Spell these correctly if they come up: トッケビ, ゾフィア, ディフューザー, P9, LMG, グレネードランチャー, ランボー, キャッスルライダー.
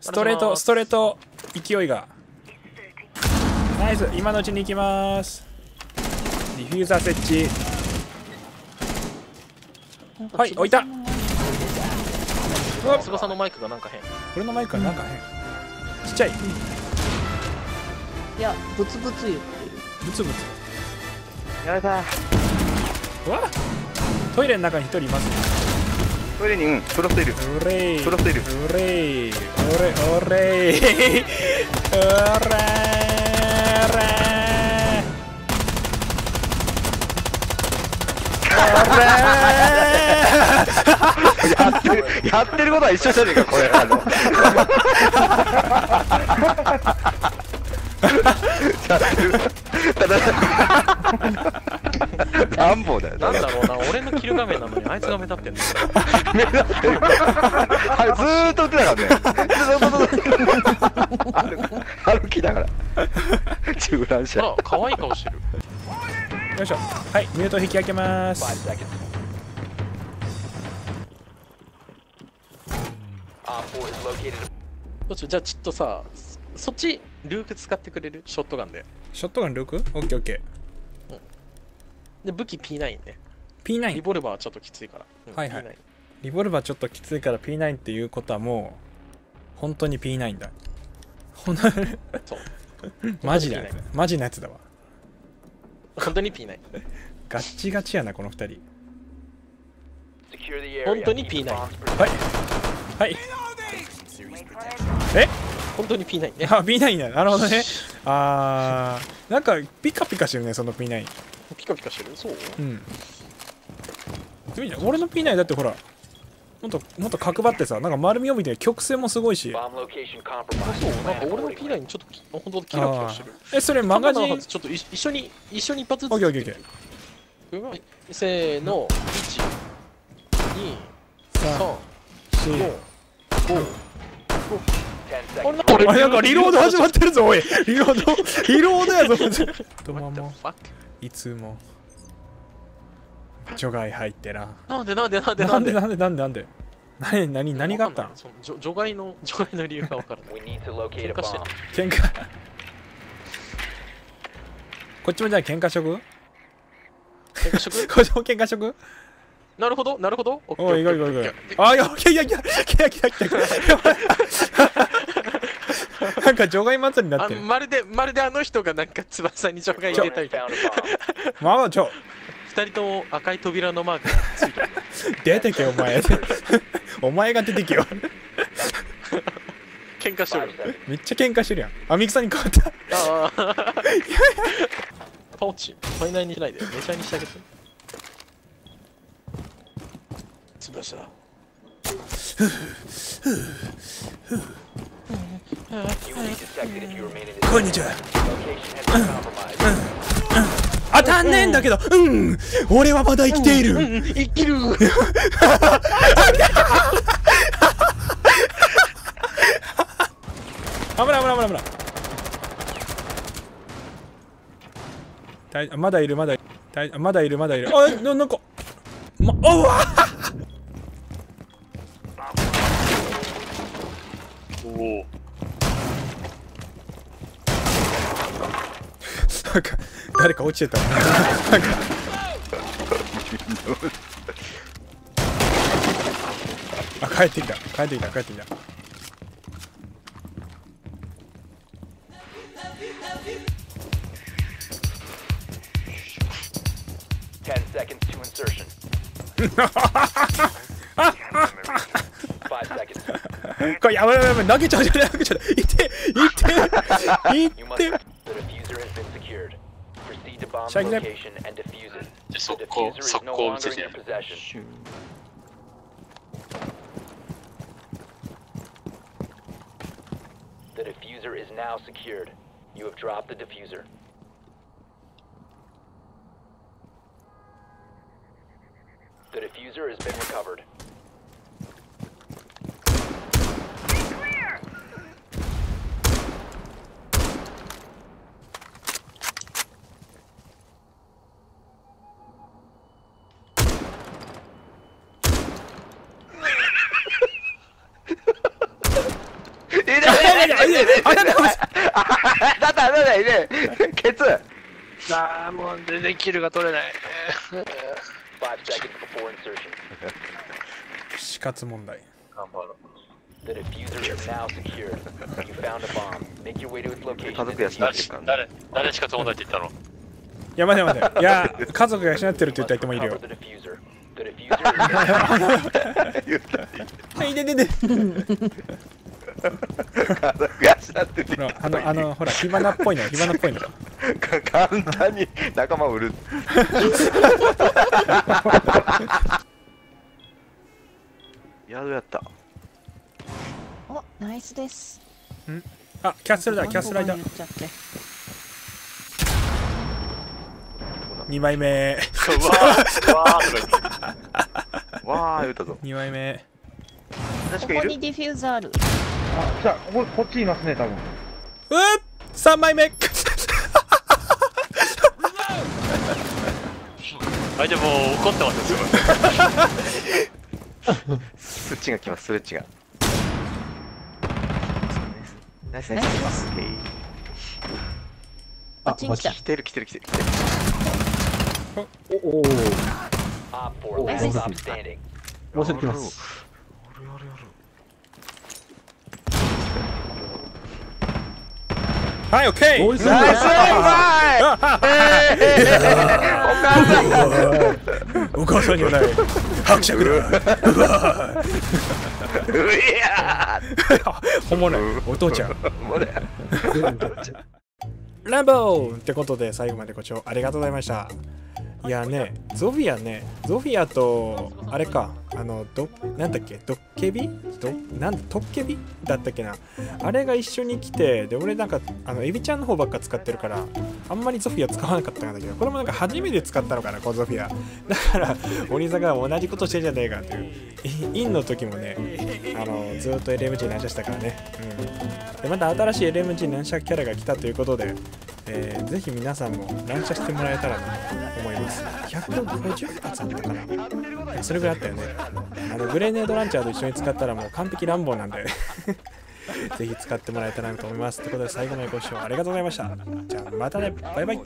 ストレート勢いがナイス。今のうちに行きます。ディフューザー設置、はい、置いた。つばさのマイクがなんか変。俺のマイクがなんか変、ちっちゃい。いや、ブツブツ言ってる。ブツブツやられた。うわ、トイレの中に一人いますね。トイレに、うん、プロスいる。プロスいる。やってることは一緒じゃねえかこれ。乱暴だよ。なんだろうな、俺のキル画面なのにあいつが目立ってんの。目立ってる。あれずーっと打ってたからね。歩きながら。中乱者。あら、可愛い顔してる。よいしょ。はい、ミュート引き上げます。じゃあちょっとさ、そっちルーク使ってくれる？ショットガンで。ショットガンルーク？オッケーオッケー。うん、で武器 P9 ね。P9？ リボルバーはちょっときついから。うん、はいはい。P9、リボルバーちょっときついから P9 っていうことはもう本当に P9 だ。ほなる。そう。マジなやつ。マジなやつだわ。本当に P9。ガッチガチやなこの二人。本当に P9。はいはい。え？本当に P9 ね。あ、P9 だ。なるほどね。あー、なんかピカピカしてるね、その P9。ピカピカしてる？そう？うん。俺の P9 だってほら、もっと角張ってさ、なんか丸み帯びて曲線もすごいし。あ、そう、なんか俺の P9 ちょっと本当にキラキラしてる。え、それマガジンちょっと一緒に一発ずつ。オッケーオッケーオッケー。せーの、1、2、3、4、5、5。俺なんかリロード始まってるぞ、おい。リロードやぞ。どうもいつも除外入ってな。なんで何があったの？除外の理由が分からない。喧嘩こっちもじゃあ喧嘩食。なるほどなるほど。おい、いい。あ、いや。なんか場外祭りになってる。まるであの人がなんか翼に場外入れたみたいな。まあちょ。二人とも赤い扉のマークがついてる。出てけお前。お前が出てけよ。喧嘩してる。めっちゃ喧嘩してるやん。あ、ミキさんに変わった。ああ。パオチ、ファイナルにしないで。メジャーにしてあげて。翼。こんにちは。当たんねえんだけど、うん、俺はまだ生きている。生きる。危ない。まだいる。あ、なんか、おわ。おお。なんか誰か落ちてた。なんかあ、帰ってきた。これやばい、投げちゃう。いって。射撃ね。速攻見せてやる。いねえケツあーもう全然キルが取れない死活問題頑張ろう家族養ってるから、ね、誰しか友達って言ったのいや待て待ていや家族養ってるって言った人もいるよいででであのほら火花っぽいの火花っぽいの簡単に仲間を売る宿やったお、ナイスです。ん？あ、キャッスルだ、キャッスルライダー。2枚目。わあ、言ったぞ。2枚目。ここにディフューザーある。あ、じゃあ、こっちいますね、多分。3枚目。はい、でも怒ってますよ。スレッチが来ます、スレッチが。ナイスナイス。あ、来てる来てる来てる。おお。ナイスナイス。もうすぐ来ます。はい、オッケー。ナイスナイス。お母さんにはない。拍手くる。ういやー本物お父ちゃんランボーってことで最後までご視聴ありがとうございました。いやねゾフィアとあれかなんだっけトッケビだったっけなあれが一緒に来てで俺なんかエビちゃんの方ばっか使ってるからあんまりゾフィア使わなかったんだけどこれもなんか初めて使ったのかなこのゾフィアだから鬼坂が同じことしてんじゃねえかっていうインの時もねずっと LMG 乱射したからね、うん、でまた新しい LMG 乱射キャラが来たということでぜひ皆さんも乱射してもらえたらと思います。150発あったかなそれぐらいあったよね。グレネードランチャーと一緒に使ったらもう完璧乱暴なんでぜひ使ってもらえたらと思います。ということで最後までご視聴ありがとうございました。じゃあまたねバイバイ。